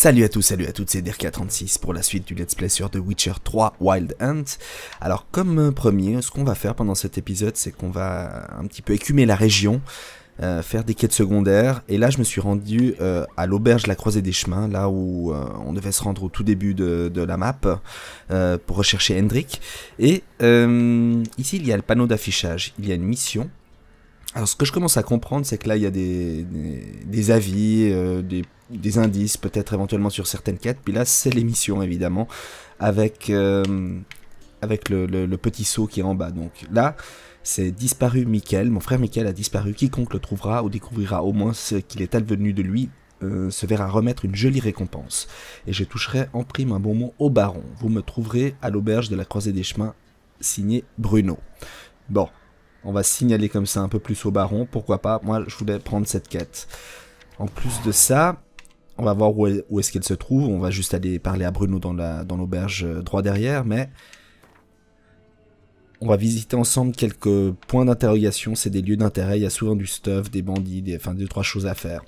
Salut à tous, salut à toutes, c'est DrK36 pour la suite du Let's Play sur The Witcher 3 Wild Hunt. Alors comme premier, ce qu'on va faire pendant cet épisode, c'est qu'on va un petit peu écumer la région, faire des quêtes secondaires. Et là je me suis rendu à l'auberge de la Croisée des Chemins, là où on devait se rendre au tout début de la map pour rechercher Hendrik. Et ici il y a le panneau d'affichage, il y a une mission. Alors ce que je commence à comprendre, c'est que là il y a des avis, des indices peut-être éventuellement sur certaines quêtes. Puis là c'est l'émission évidemment avec, le petit seau qui est en bas. Donc là c'est disparu Michael, mon frère Michael a disparu, quiconque le trouvera ou découvrira au moins ce qu'il est advenu de lui se verra remettre une jolie récompense. Et je toucherai en prime un bon mot au baron. Vous me trouverez à l'auberge de la Croisée des Chemins, signé Bruno. Bon. On va signaler comme ça un peu plus au baron, pourquoi pas, moi je voulais prendre cette quête. En plus de ça, on va voir où est-ce qu'elle se trouve, on va juste aller parler à Bruno dans l'auberge droit derrière, mais on va visiter ensemble quelques points d'interrogation, c'est des lieux d'intérêt, il y a souvent du stuff, des bandits, enfin deux trois choses à faire.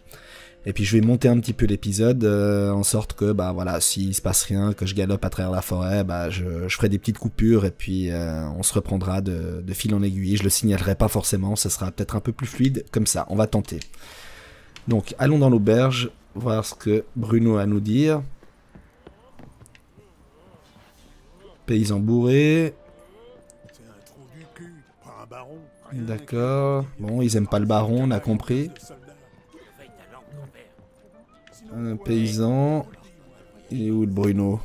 Et puis je vais monter un petit peu l'épisode en sorte que bah voilà, s'il se passe rien, que je galope à travers la forêt, bah je ferai des petites coupures et puis on se reprendra de fil en aiguille. Je le signalerai pas forcément, ça sera peut-être un peu plus fluide comme ça. On va tenter. Donc allons dans l'auberge, voir ce que Bruno a à nous dire. Paysan bourré. D'accord. Bon, ils aiment pas le baron, on a compris. Un paysan. Il est où le Bruno?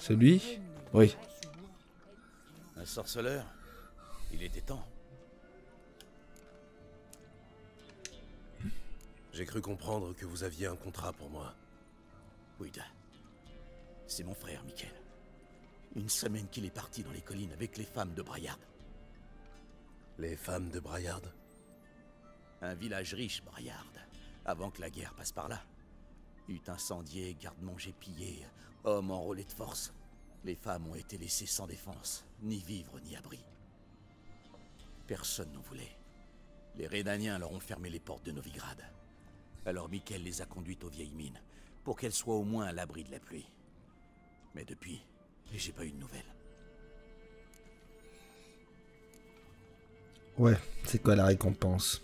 C'est lui? Oui. Un sorceleur? Il était temps. J'ai cru comprendre que vous aviez un contrat pour moi. Oui, c'est mon frère, Michael. Une semaine qu'il est parti dans les collines avec les femmes de Braillard. Les femmes de Braillard? Un village riche, Braillard, avant que la guerre passe par là. Eut incendié, garde-manger pillé, hommes enrôlés de force. Les femmes ont été laissées sans défense, ni vivre ni abri. Personne n'en voulait. Les Rédaniens leur ont fermé les portes de Novigrad. Alors Michael les a conduites aux vieilles mines, pour qu'elles soient au moins à l'abri de la pluie. Mais depuis, j'ai pas eu de nouvelles. Ouais, c'est quoi la récompense ?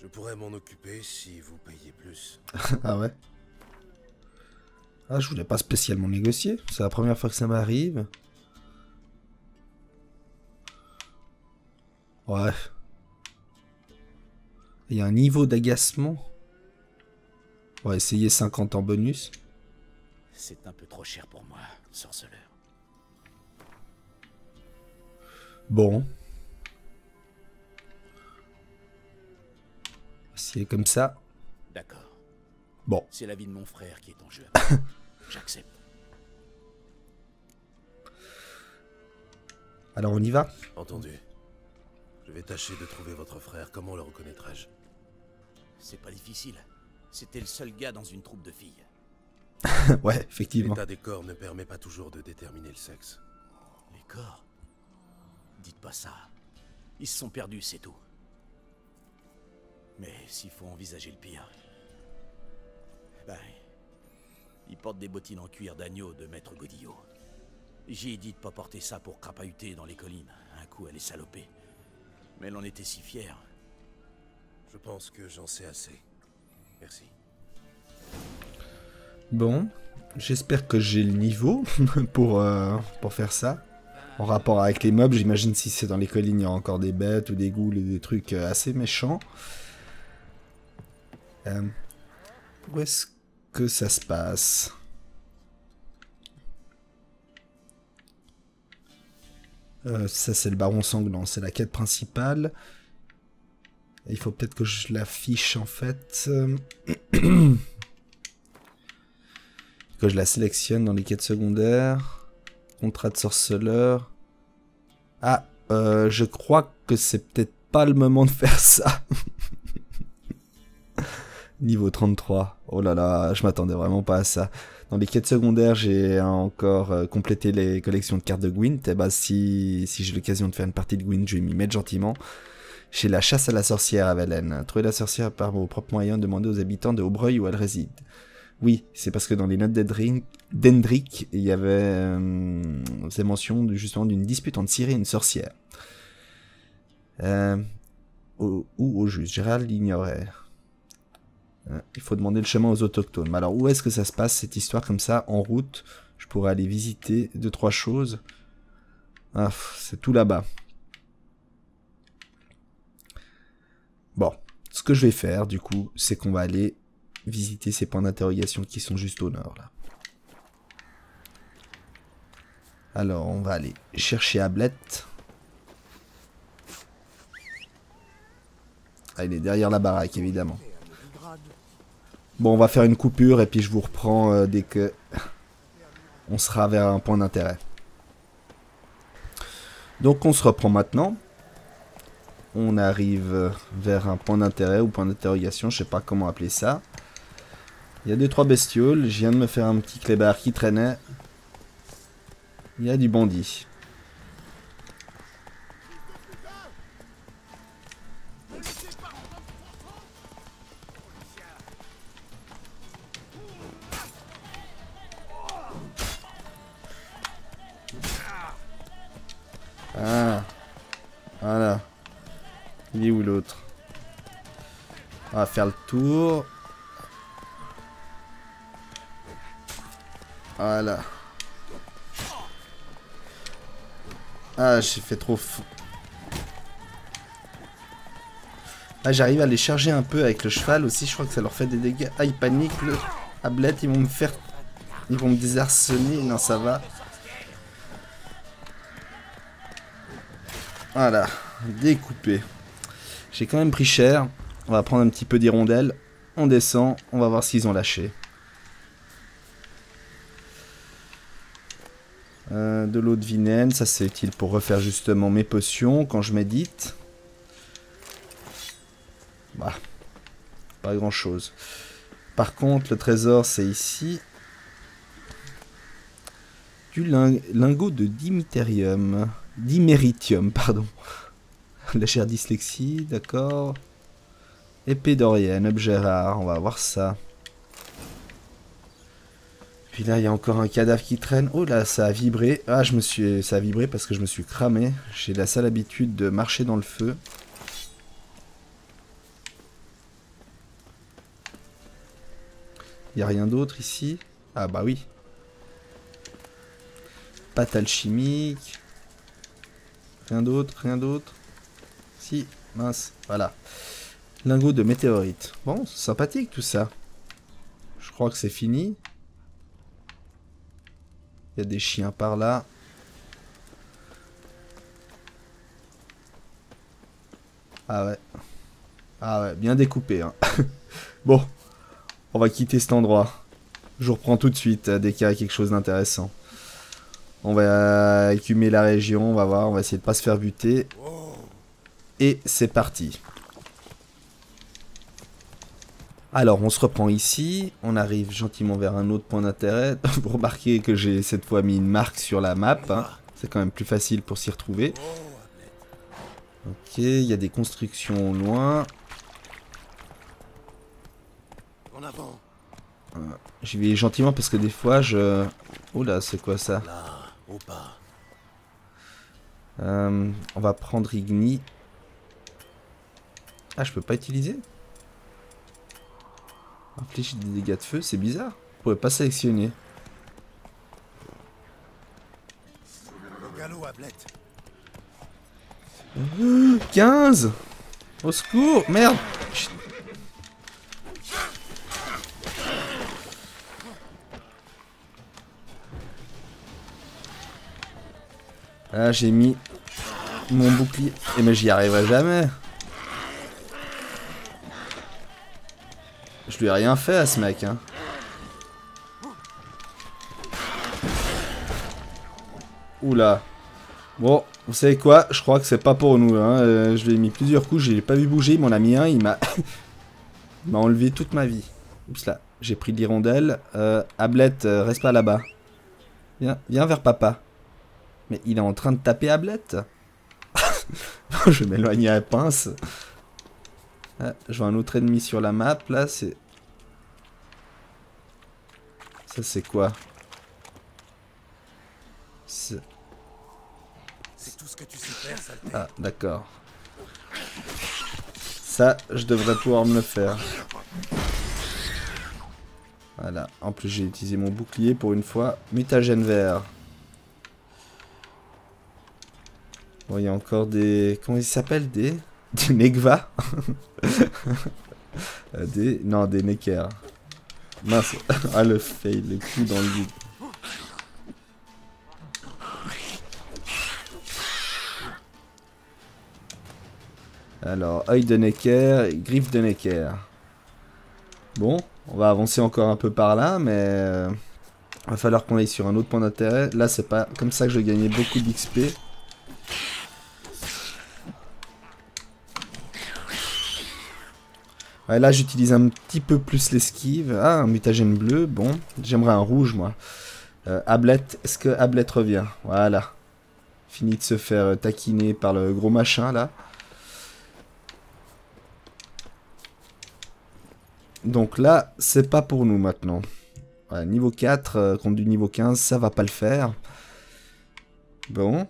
Je pourrais m'en occuper si vous payiez plus. Ah ouais? Ah, je voulais pas spécialement négocier. C'est la première fois que ça m'arrive. Ouais. Il y a un niveau d'agacement. On va essayer 50 en bonus. C'est un peu trop cher pour moi, sorceleur. Bon. C'est comme ça. D'accord. Bon. C'est la vie de mon frère qui est en jeu. J'accepte. Alors on y va? Entendu. Je vais tâcher de trouver votre frère. Comment le reconnaîtrai-je? C'est pas difficile. C'était le seul gars dans une troupe de filles. Ouais, effectivement. L'état des corps ne permet pas toujours de déterminer le sexe. Les corps? Dites pas ça. Ils se sont perdus, c'est tout. Mais s'il faut envisager le pire... Ben... Il porte des bottines en cuir d'agneau de maître Godillot. J'ai dit de pas porter ça pour crapahuter dans les collines. Un coup, elle est salopée. Mais elle en était si fière. Je pense que j'en sais assez. Merci. Bon. J'espère que j'ai le niveau pour faire ça. En rapport avec les mobs, j'imagine si c'est dans les collines, il y a encore des bêtes ou des ghouls et des trucs assez méchants. Où est-ce que ça se passe? Ça c'est le Baron Sanglant, c'est la quête principale. Il faut peut-être que je l'affiche en fait. Que je la sélectionne dans les quêtes secondaires. Contrat de sorceleur. Ah, je crois que c'est peut-être pas le moment de faire ça. Niveau 33. Oh là là, je m'attendais vraiment pas à ça. Dans les quêtes secondaires, j'ai encore complété les collections de cartes de Gwynt. Et bah si j'ai l'occasion de faire une partie de Gwynt, je vais m'y mettre gentiment. Chez la chasse à la sorcière à Velen. Trouver la sorcière par vos propres moyens, demandez aux habitants de Aubreuil où elle réside. Oui, c'est parce que dans les notes d'Hendrik, il y avait ces mentions de, justement d'une dispute entre Ciri et une sorcière. Ou au juge. Gérald l'ignorait. Il faut demander le chemin aux autochtones. Alors, où est-ce que ça se passe, cette histoire, comme ça, en route? Je pourrais aller visiter deux, trois choses. Ah, c'est tout là-bas. Bon, ce que je vais faire, du coup, c'est qu'on va aller visiter ces points d'interrogation qui sont juste au nord, là. Alors, on va aller chercher Ablette. Ah, il est derrière la baraque, évidemment. Bon, on va faire une coupure et puis je vous reprends dès que on sera vers un point d'intérêt. Donc on se reprend maintenant. On arrive vers un point d'intérêt ou point d'interrogation, je sais pas comment appeler ça. Il y a deux trois bestioles, je viens de me faire un petit clébard qui traînait. Il y a du bandit. Ah, voilà. Il est où l'autre? On va faire le tour. Voilà. Ah, j'ai fait trop fou. Ah, j'arrive à les charger un peu avec le cheval aussi. Je crois que ça leur fait des dégâts. Ah, ils paniquent. Le Ablette, ils vont me faire... Ils vont me désarçonner. Non, ça va. Voilà, découpé. J'ai quand même pris cher. On va prendre un petit peu d'hirondelle. On descend, on va voir ce qu'ils ont lâché. De l'eau de Vinen, ça c'est utile pour refaire justement mes potions quand je médite. Bah, pas grand chose. Par contre, le trésor c'est ici. Du lingot de Dimeritium. Dimeritium, pardon. La chère dyslexie, d'accord. Épée d'Orienne, objet rare, on va voir ça. Puis là, il y a encore un cadavre qui traîne. Oh là, ça a vibré. Ah, ça a vibré parce que je me suis cramé. J'ai la sale habitude de marcher dans le feu. Il n'y a rien d'autre ici. Ah bah oui. Pâte alchimique. Rien d'autre, rien d'autre. Si, mince, voilà. Lingot de météorite. Bon, c'est sympathique tout ça. Je crois que c'est fini. Il y a des chiens par là. Ah ouais. Ah ouais, bien découpé. Hein. Bon, on va quitter cet endroit. Je vous reprends tout de suite dès qu'il y a quelque chose d'intéressant. On va écumer la région, on va voir, on va essayer de pas se faire buter. Et c'est parti. Alors, on se reprend ici, on arrive gentiment vers un autre point d'intérêt. Vous remarquez que j'ai cette fois mis une marque sur la map, hein. C'est quand même plus facile pour s'y retrouver. Ok, il y a des constructions loin. J'y vais gentiment parce que des fois je... Oh là, c'est quoi ça? On va prendre Igni. Ah, je peux pas utiliser. Inflige des dégâts de feu, c'est bizarre. Je pourrais pas sélectionner. Oh, 15. Au secours. Merde. Chut. Ah, j'ai mis mon bouclier. Et mais j'y arriverai jamais. Je lui ai rien fait à ce mec, hein. Oula. Bon, vous savez quoi? Je crois que c'est pas pour nous, hein. Je lui ai mis plusieurs coups, je l'ai pas vu bouger, il m'en a mis un, il m'a... il m'a enlevé toute ma vie. Oups là, j'ai pris de l'hirondelle. Ablette, reste pas là-bas. Viens, viens vers papa. Mais il est en train de taper Ablette. Je vais m'éloigner à pince. Ah, je vois un autre ennemi sur la map, là, c'est... Ça, c'est quoi? C'est... tout ce que tu sais faire, ça. Ah, d'accord. Ça, je devrais pouvoir me le faire. Voilà. En plus, j'ai utilisé mon bouclier pour une fois. Mutagène vert. Bon, il y a encore des... Comment ils s'appellent? Des Negva. Des... Non, des Necker. Mince. Ah, le fail. Le coup dans le vide. Alors, œil de Necker, griffe de Necker. Bon, on va avancer encore un peu par là, mais il va falloir qu'on aille sur un autre point d'intérêt. Là, c'est pas comme ça que je gagnais beaucoup d'XP. Ouais, là, j'utilise un petit peu plus l'esquive. Ah, un mutagène bleu, bon. J'aimerais un rouge, moi. Ablette, est-ce que Ablette revient? Voilà. Fini de se faire taquiner par le gros machin, là. Donc là, c'est pas pour nous maintenant. Voilà, niveau 4 contre du niveau 15, ça va pas le faire. Bon.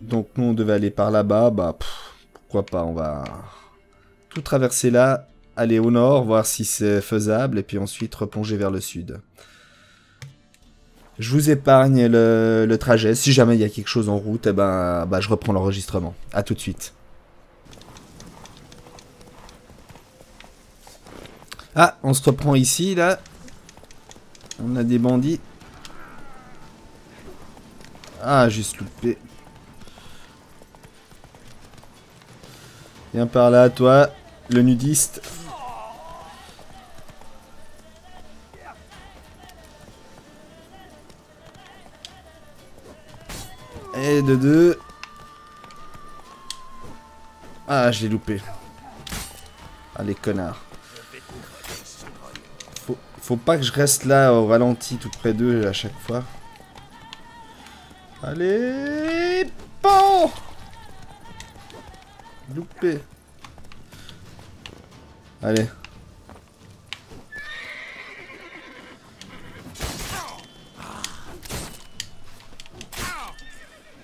Donc nous, on devait aller par là-bas. Bah, pff, pourquoi pas, on va tout traverser là, aller au nord, voir si c'est faisable, et puis ensuite replonger vers le sud. Je vous épargne le trajet. Si jamais il y a quelque chose en route, eh ben, je reprends l'enregistrement. A tout de suite. Ah, on se reprend ici, là. On a des bandits. Ah, juste loupé. Viens par là, toi, le nudiste. Et de deux. Ah, je l'ai loupé. Ah, les connards. Faut pas que je reste là au ralenti tout près d'eux à chaque fois. Allez, bon. Loupé. Allez.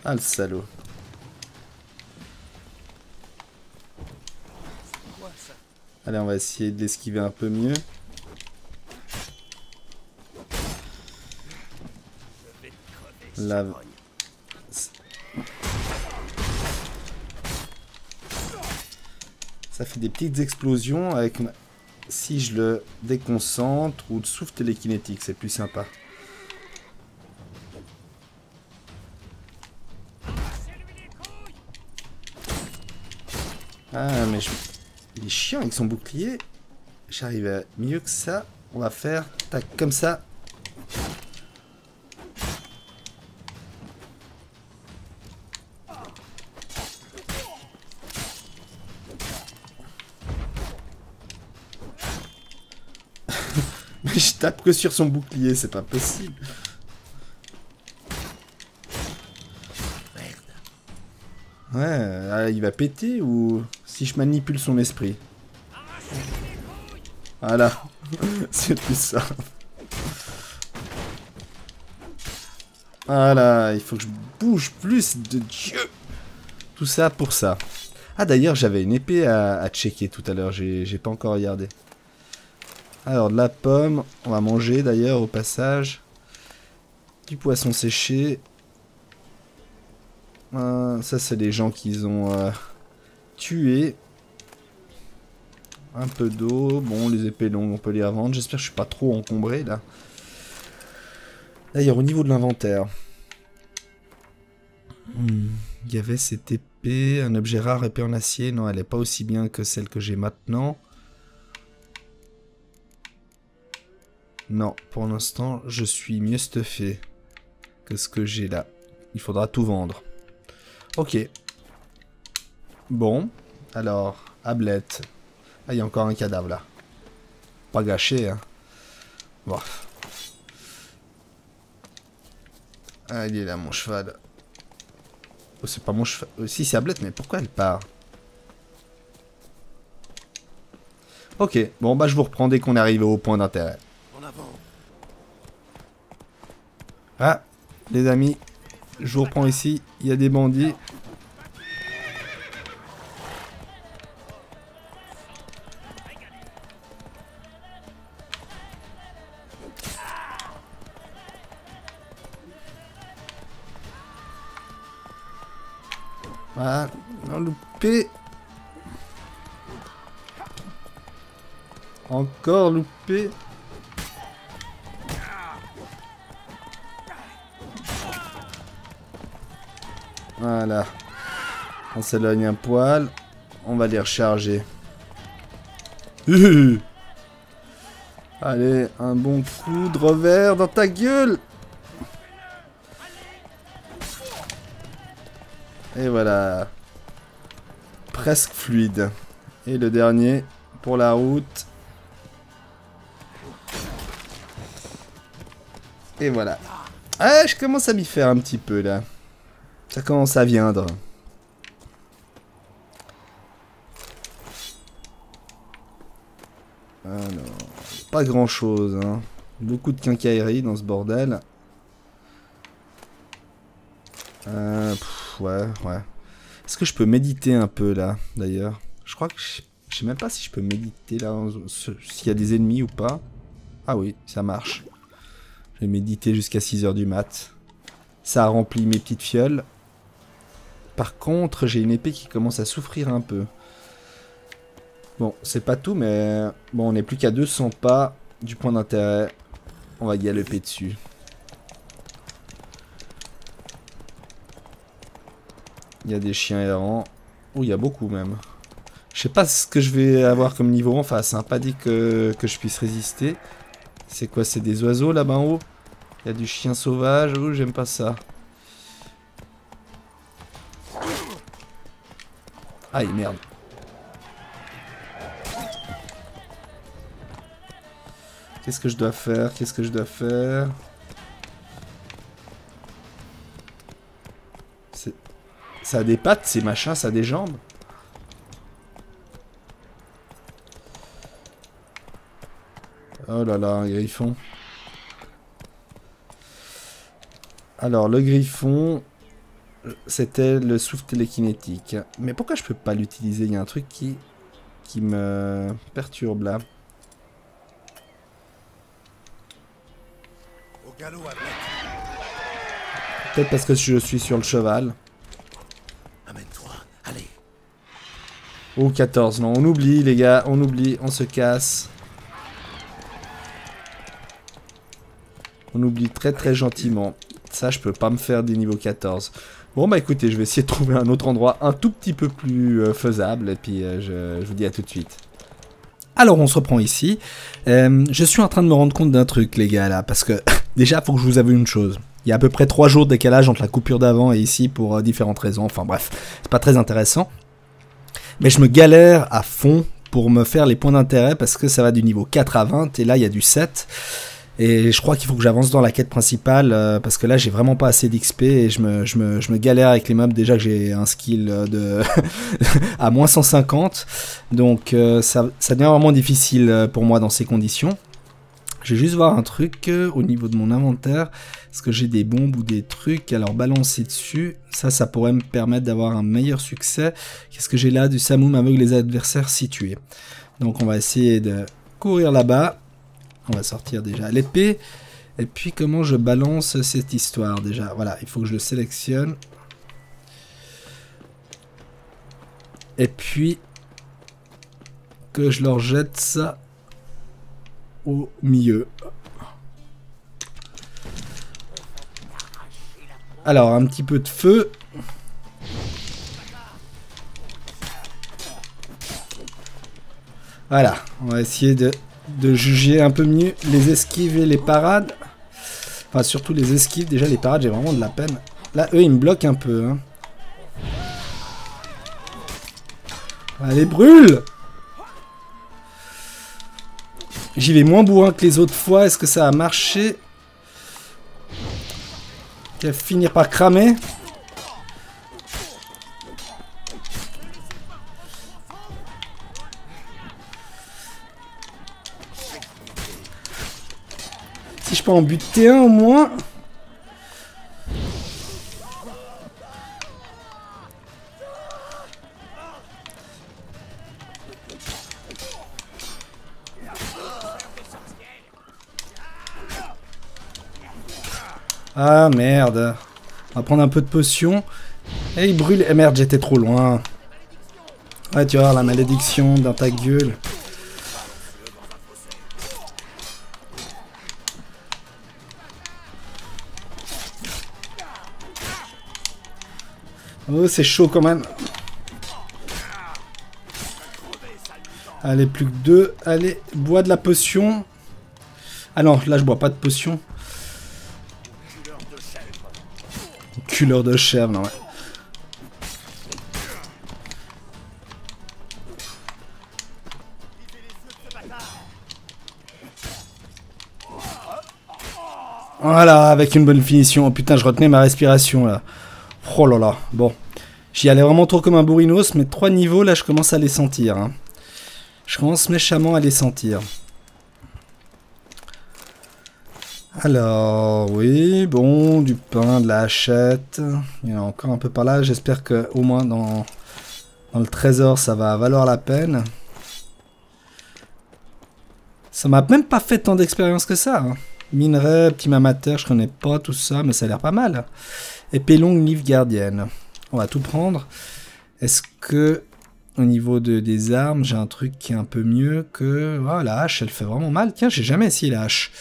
Ah, le salaud. Allez, on va essayer de l'esquiver un peu mieux. La... Ça fait des petites explosions avec ma... Si je le déconcentre ou le souffle télékinétique, c'est plus sympa. Ah mais je... Il est chiant avec son bouclier. J'arrive à mieux que ça. On va faire tac comme ça. Je tape que sur son bouclier, c'est pas possible. Ouais, il va péter ou si je manipule son esprit. Voilà, c'est plus ça. Voilà, il faut que je bouge plus de Dieu. Tout ça pour ça. Ah d'ailleurs, j'avais une épée à checker tout à l'heure, j'ai pas encore regardé. Alors, de la pomme, on va manger d'ailleurs au passage. Du poisson séché. Ça, c'est des gens qu'ils ont tués. Un peu d'eau. Bon, les épées longues, on peut les revendre. J'espère que je suis pas trop encombré là. D'ailleurs, au niveau de l'inventaire, il y avait cette épée, un objet rare, épée en acier. Non, elle n'est pas aussi bien que celle que j'ai maintenant. Non, pour l'instant, je suis mieux stuffé que ce que j'ai là. Il faudra tout vendre. Ok. Bon, alors, Ablette. Ah, il y a encore un cadavre là. Pas gâché, hein. Bon. Ah, il est là, mon cheval. Oh, c'est pas mon cheval. Si, c'est Ablette, mais pourquoi elle part? Ok, bon, bah je vous reprends dès qu'on est arrivé au point d'intérêt. Ah, les amis, je vous reprends ici. Il y a des bandits. Voilà, on a loupé. Encore loupé. Voilà. On s'éloigne un poil. On va les recharger. Allez, un bon coup de revers dans ta gueule. Et voilà. Presque fluide. Et le dernier pour la route. Et voilà. Ah, je commence à m'y faire un petit peu là. Ça commence à viendre. Alors, pas grand chose, hein. Beaucoup de quincaillerie dans ce bordel. Ouais. Est-ce que je peux méditer un peu là, d'ailleurs? Je crois que je sais même pas si je peux méditer là, s'il y a des ennemis ou pas. Ah oui, ça marche. J'ai médité jusqu'à 6 h du mat. Ça a rempli mes petites fioles. Par contre, j'ai une épée qui commence à souffrir un peu. Bon, c'est pas tout, mais... Bon, on n'est plus qu'à 200 pas du point d'intérêt. On va galoper dessus. Il y a des chiens errants. Oh, il y a beaucoup même. Je sais pas ce que je vais avoir comme niveau en face. Hein. Pas dit que je puisse résister. C'est quoi? C'est des oiseaux là-bas en haut? Il y a du chien sauvage. Oh, j'aime pas ça. Aïe, merde. Qu'est-ce que je dois faire? Ça a des pattes, ces machins, ça a des jambes. Oh là là, un griffon. Alors, le griffon, c'était le souffle télékinétique. Mais pourquoi je peux pas l'utiliser? Il y a un truc qui me perturbe là. Peut-être parce que je suis sur le cheval. Oh, 14, non, on oublie les gars, on oublie, on se casse. On oublie très gentiment. Ça, je peux pas me faire des niveaux 14. Bon, bah écoutez, je vais essayer de trouver un autre endroit un tout petit peu plus faisable. Et puis, je vous dis à tout de suite. Alors, on se reprend ici. Je suis en train de me rendre compte d'un truc, les gars, là. Parce que, déjà, faut que je vous avoue une chose. Il y a à peu près 3 jours de décalage entre la coupure d'avant et ici pour différentes raisons. Enfin, bref, c'est pas très intéressant. Mais je me galère à fond pour me faire les points d'intérêt parce que ça va du niveau 4 à 20 et là il y a du 7. Et je crois qu'il faut que j'avance dans la quête principale parce que là j'ai vraiment pas assez d'XP et je me galère avec les mobs. Déjà que j'ai un skill de à moins 150. Donc ça devient vraiment difficile pour moi dans ces conditions. Je vais juste voir un truc au niveau de mon inventaire. Est-ce que j'ai des bombes ou des trucs? Alors balancer dessus, ça pourrait me permettre d'avoir un meilleur succès. Qu'est-ce que j'ai là? Du Samum aveugle les adversaires situés. Donc on va essayer de courir là-bas. On va sortir déjà l'épée. Et puis comment je balance cette histoire déjà? Voilà, il faut que je le sélectionne. Et puis que je leur jette ça au milieu. Alors un petit peu de feu. Voilà, on va essayer de juger un peu mieux les esquives et les parades. Enfin surtout les esquives, déjà les parades j'ai vraiment de la peine. Là eux ils me bloquent un peu. Hein. Allez brûle! J'y vais moins bourrin que les autres fois. Est-ce que ça a marché? Qu'elle va finir par cramer. peux en buter un au moins. Ah merde. On va prendre un peu de potion. Et il brûle. Eh merde, j'étais trop loin. Ouais, tu vois, la malédiction dans ta gueule. Oh, c'est chaud quand même. Allez, plus que deux. Allez, bois de la potion. Ah non, là, je bois pas de potion. Culeur de chèvre, non, ouais. Voilà, avec une bonne finition. Oh putain, je retenais ma respiration là. Oh là là, bon. J'y allais vraiment trop comme un bourrinos, mais 3 niveaux là, je commence à les sentir. Hein. Je commence méchamment à les sentir. Alors, oui, bon, du pain, de la hachette. Il y en a encore un peu par là. J'espère que au moins dans le trésor, ça va valoir la peine. Ça m'a même pas fait tant d'expérience que ça. Hein. Minerais, petit mamataire, je connais pas tout ça, mais ça a l'air pas mal. Épée longue, livre gardienne. On va tout prendre. Est-ce que, au niveau des armes, j'ai un truc qui est un peu mieux que... Oh, la hache, elle fait vraiment mal. Tiens, j'ai jamais essayé la hache.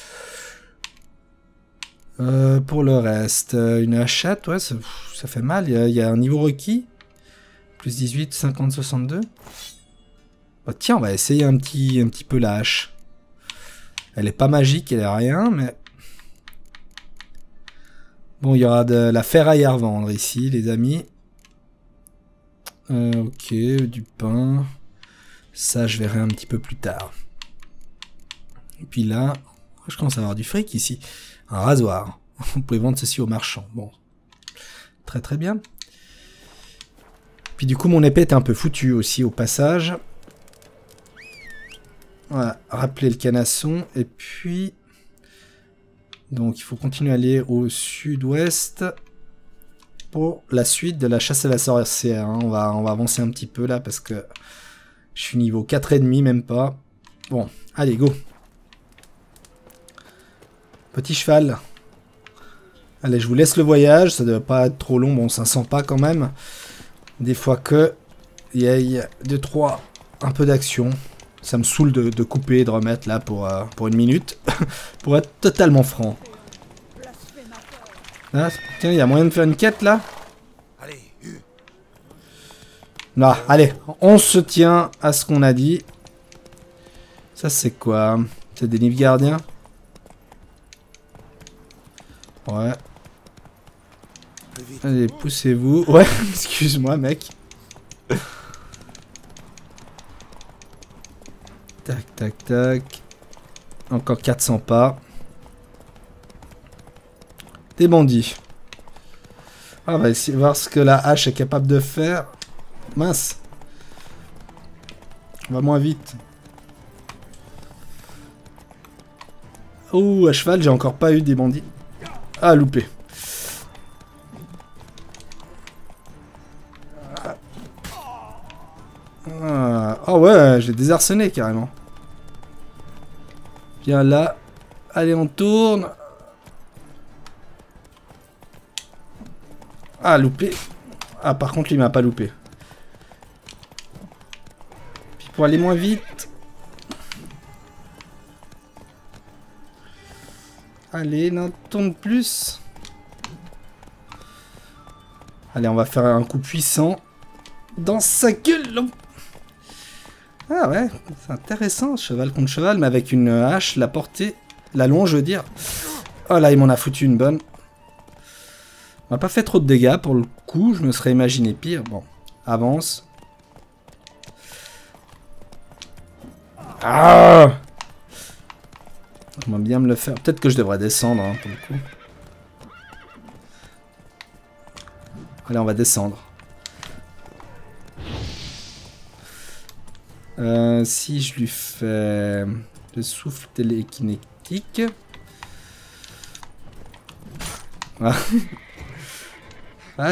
Pour le reste, une hachette, ouais, ça fait mal. Il y a un niveau requis. Plus 18, 50, 62. Oh, tiens, on va essayer un petit peu la hache. Elle est pas magique, elle est rien, mais... Bon, il y aura de la ferraille à revendre ici, les amis. Ok, du pain. Ça, je verrai un petit peu plus tard. Et puis là, je commence à avoir du fric ici. Un rasoir. Vous pouvez vendre ceci aux marchands. Bon. Très très bien. Puis du coup, mon épée est un peu foutue aussi au passage. Voilà. Rappeler le canasson. Et puis... Donc, il faut continuer à aller au sud-ouest pour la suite de la chasse à la sorcière. Hein. On va avancer un petit peu là parce que je suis niveau 4,5, même pas. Bon. Allez, go. Petit cheval. Allez, je vous laisse le voyage. Ça ne doit pas être trop long. Bon, 500 pas quand même. Des fois que... Il y a 2, 3, un peu d'action. Ça me saoule de couper et de remettre là pour une minute. Pour être totalement franc. Ah, tiens, il y a moyen de faire une quête là. Non, allez, on se tient à ce qu'on a dit. Ça, c'est quoi? C'est des livres gardiens? Ouais. Allez, poussez-vous. Ouais, excuse-moi, mec. Tac, tac, tac. Encore 400 pas. Des bandits. Ah, on va essayer de voir ce que la hache est capable de faire. Mince. On va moins vite. Oh, à cheval, j'ai encore pas eu des bandits. Ah, loupé. Ah. Oh ouais, j'ai désarçonné carrément. Viens là. Allez, on tourne. Ah, loupé. Ah, par contre, lui, il m'a pas loupé. Puis pour aller moins vite. Allez, n'en tourne plus. Allez, on va faire un coup puissant dans sa gueule. Ah ouais, c'est intéressant, cheval contre cheval, mais avec une hache, la portée, la longe, je veux dire. Oh là, il m'en a foutu une bonne. On n'a pas fait trop de dégâts pour le coup, je me serais imaginé pire. Bon, avance. Ah! On va bien me le faire. Peut-être que je devrais descendre, hein, pour le coup. Allez, on va descendre. Si je lui fais le souffle télékinétique, Ah,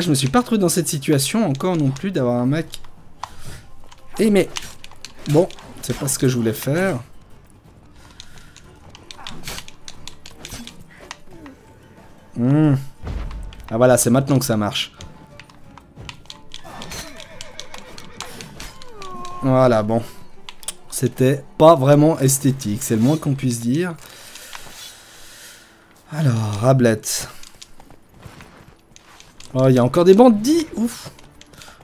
je me suis pas retrouvé dans cette situation encore non plus d'avoir un mec. Eh mais... Bon, c'est pas ce que je voulais faire. Mmh. Ah voilà, c'est maintenant que ça marche. Voilà, bon. C'était pas vraiment esthétique, c'est le moins qu'on puisse dire. Alors, Ablette. Oh, il y a encore des bandits. Ouf.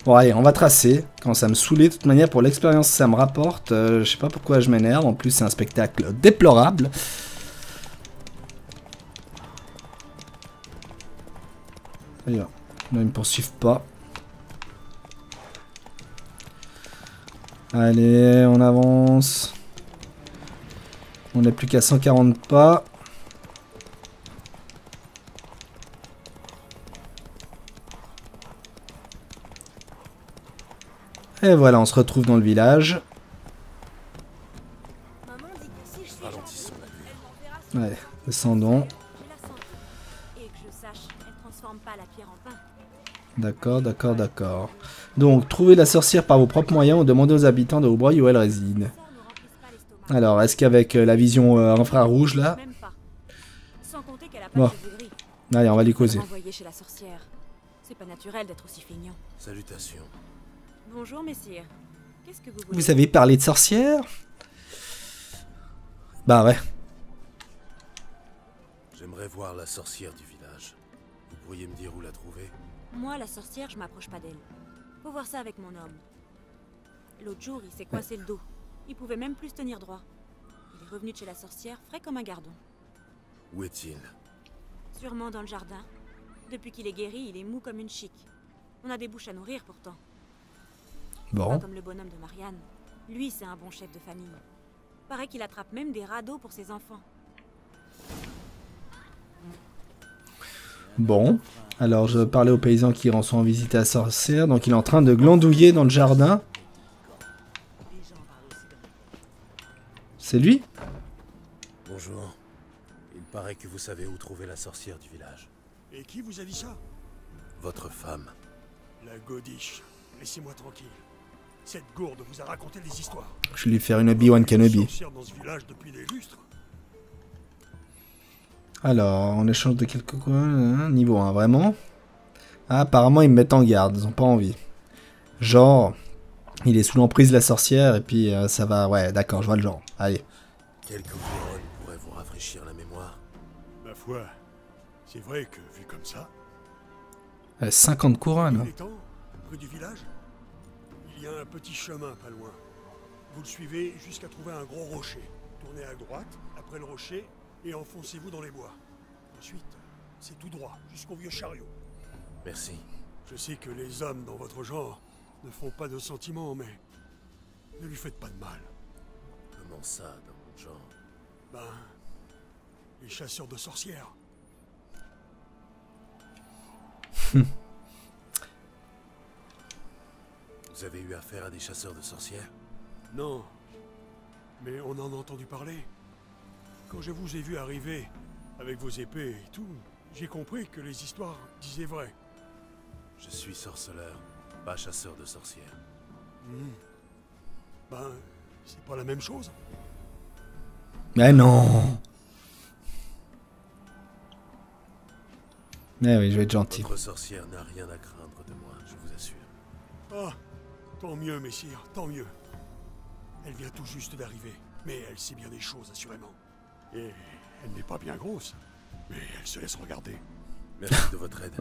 Bon, allez, on va tracer. Quand ça me saoulait, de toute manière, pour l'expérience ça me rapporte. Je sais pas pourquoi je m'énerve. En plus, c'est un spectacle déplorable. D'ailleurs, là, ils me poursuivent pas. Allez, on avance. On n'est plus qu'à 140 pas. Et voilà, on se retrouve dans le village. Ouais, descendons. D'accord, d'accord, d'accord. Donc, trouvez la sorcière par vos propres moyens ou demandez aux habitants de Aubreuil où elle réside. Alors, est-ce qu'avec la vision infrarouge, là... Bon. Allez, on va lui causer. Salutations. Bonjour, messire. Qu'est-ce que vous voulez? Vous avez parlé de sorcière? Bah ouais. J'aimerais voir la sorcière du village. Vous pourriez me dire où la trouver? Moi, la sorcière, je m'approche pas d'elle. Faut voir ça avec mon homme. L'autre jour, il s'est coincé le dos. Il pouvait même plus se tenir droit. Il est revenu de chez la sorcière, frais comme un gardon. Où est-il? Sûrement dans le jardin. Depuis qu'il est guéri, il est mou comme une chic. On a des bouches à nourrir pourtant. Bon. Comme le bonhomme de Marianne. Lui, c'est un bon chef de famille. Paraît qu'il attrape même des radeaux pour ses enfants. Bon. Alors, je parlais au paysan qui rend son visite à la sorcière. Donc, il est en train de glandouiller dans le jardin. C'est lui? Bonjour. Il paraît que vous savez où trouver la sorcière du village. Et qui vous a dit ça? Votre femme. La godiche. Laissez-moi tranquille. Cette gourde vous a raconté des histoires. Je vais lui faire une Obi-Wan Kenobi. Alors, on échange de quelques quoi, hein, niveau 1, vraiment. Ah, apparemment, ils me mettent en garde, ils ont pas envie. Genre, il est sous l'emprise de la sorcière et puis ça va... Ouais, d'accord, je vois le genre. Allez. Quelques couronnes pourraient vous rafraîchir la mémoire. Ma foi, c'est vrai que vu comme ça... 50 couronnes. Hein. Du village, il y a un petit chemin pas loin. Vous le suivez jusqu'à trouver un gros rocher. Tournez à droite, après le rocher, et enfoncez-vous dans les bois. Ensuite, c'est tout droit, jusqu'au vieux chariot. Merci. Je sais que les hommes dans votre genre ne font pas de sentiments, mais ne lui faites pas de mal. Comment ça, dans mon genre? Ben, les chasseurs de sorcières. Vous avez eu affaire à des chasseurs de sorcières? Non, mais on en a entendu parler. Quand je vous ai vu arriver, avec vos épées et tout, j'ai compris que les histoires disaient vrai. Je suis sorceleur, pas chasseur de sorcières. Mmh. Ben, c'est pas la même chose. Mais non! Eh oui, je vais être gentil. Votre sorcière n'a rien à craindre de moi, je vous assure. Oh, tant mieux, messire, tant mieux. Elle vient tout juste d'arriver, mais elle sait bien des choses, assurément. Et elle n'est pas bien grosse, mais elle se laisse regarder. Merci de votre aide.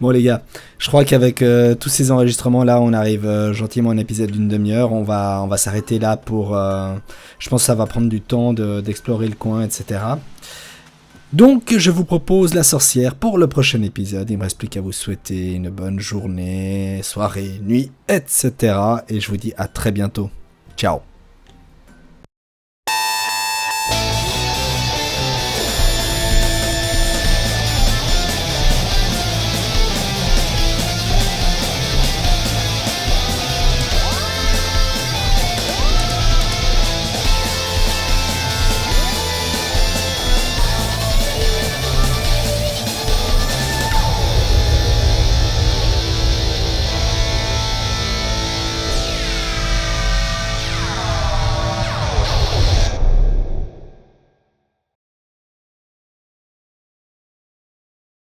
Bon, les gars, je crois qu'avec tous ces enregistrements-là, on arrive gentiment à un épisode d'une demi-heure. On va s'arrêter là pour... je pense que ça va prendre du temps d'explorer le coin, etc. Donc, je vous propose la sorcière pour le prochain épisode. Il ne me reste plus qu'à vous souhaiter une bonne journée, soirée, nuit, etc. Et je vous dis à très bientôt. Ciao.